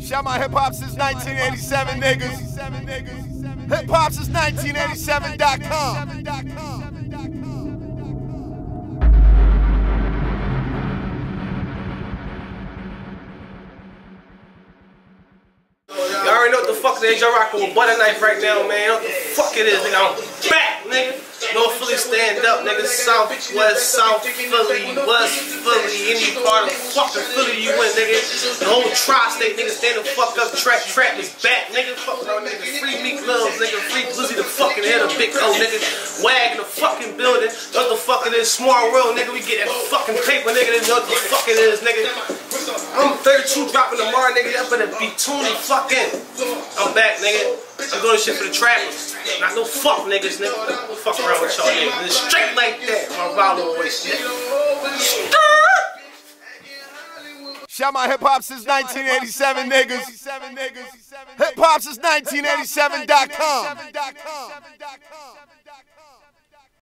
Shout my hip hop since 1987, niggas. Hip hop since 1987.com. Y'all already know what the fuck it is. Y'all rocking with Butterknife right now, man. What the fuck it is, nigga? I'm back, nigga. North Philly, stand up, nigga. Southwest, South Philly, West Philly, any part of fucking Philly you in, nigga. The whole tri-state, nigga, stand the fuck up. Trap is back, nigga. Fucking on, nigga. Free Meek Loves, nigga. Free Bluezy, the fucking head of Big O, nigga. Wag in the fucking building. What the fuck it is? Small world, nigga. We get that fucking paper, nigga. That's what the fuck it is, nigga. I'm 32 dropping tomorrow, nigga. Y'all better be tuned the fuck in. I'm back, nigga. I'm doing this shit for the trappers. Not no fuck niggas, nigga. Don't fuck around with y'all, nigga. It's straight like that. My violent voice, nigga. Shout my hip hop since 1987, niggas. Hip hop since 1987.com.